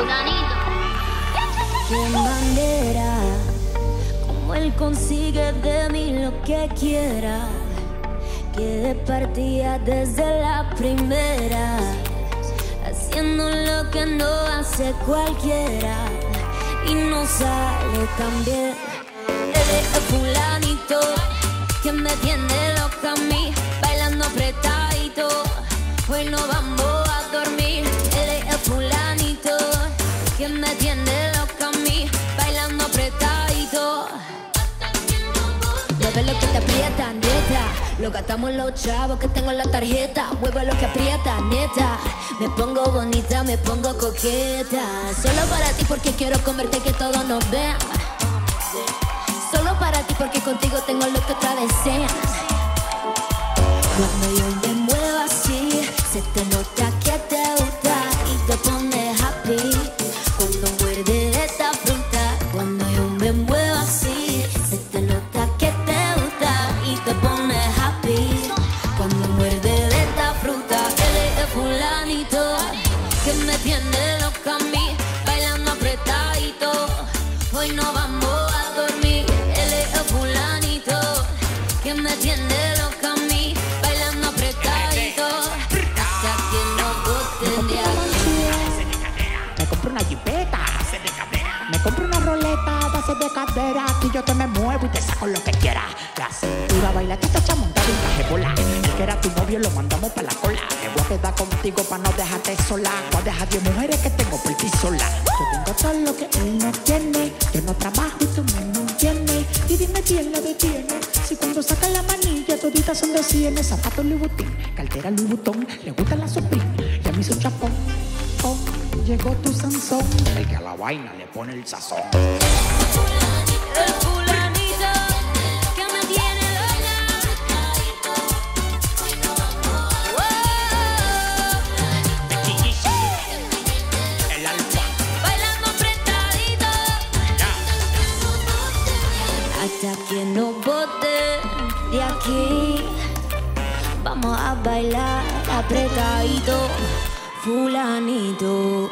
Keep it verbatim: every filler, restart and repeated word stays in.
Fulanito. Qué manera, como él consigue de mí lo que quiera, que de partida desde la primera, haciendo lo que no hace cualquiera y no sale tan bien. Él es el Fulanito que me tiene loca a mí, bailando apretadito, hoy no vamos a dormir. Él es el Fulanito que me tiene loca a mí, bailando apretadito. Mueve lo que te aprieta, neta, lo gastamos los chavos que tengo en la tarjeta. Mueve lo que aprieta, neta, me pongo bonita, me pongo coqueta. Solo para ti porque quiero comerte que todos nos vean. Solo para ti porque contigo tengo lo que otra desea. Cuando yo me muevo así, se te nota que te gusta y te pone happy. Cuando muerde esta fruta, cuando yo me muevo así, se te nota que te gusta y te pone happy. Cuando muerde esta fruta, él es el Fulanito que me tiene loca a mí, bailando apretadito, hoy no vamos. Que me tiene loca a mí, bailando apretadito, hasta que no boten de aquí. Me compro una jipeta, me compro una roleta, base de cadera, que yo te me muevo y te saco lo que quiera. Iba a bailar, tú te echas montado en la jebola. El que era tu novio lo mandamos pa' la cola. Me voy a quedar contigo pa' no dejarte sola. Voy a dejar diez mujeres que tengo por ti sola. Yo tengo todo lo que él no tiene, yo no trabajo y tú me no tienes. Y dime quién la detiene, si cuando saca la manilla toditas son de cien. Zapatos Louis Vuitton, cartera Louis Vuitton, le gusta la Supreme, ya me hizo un chapón. Oh, llegó tu Sansón, el que a la vaina le pone el sazón. El Fulanito que me tiene loca, el alfa, bailando apretadito, hasta que no bote de aquí. Vamos a bailar apretadito, Fulanito.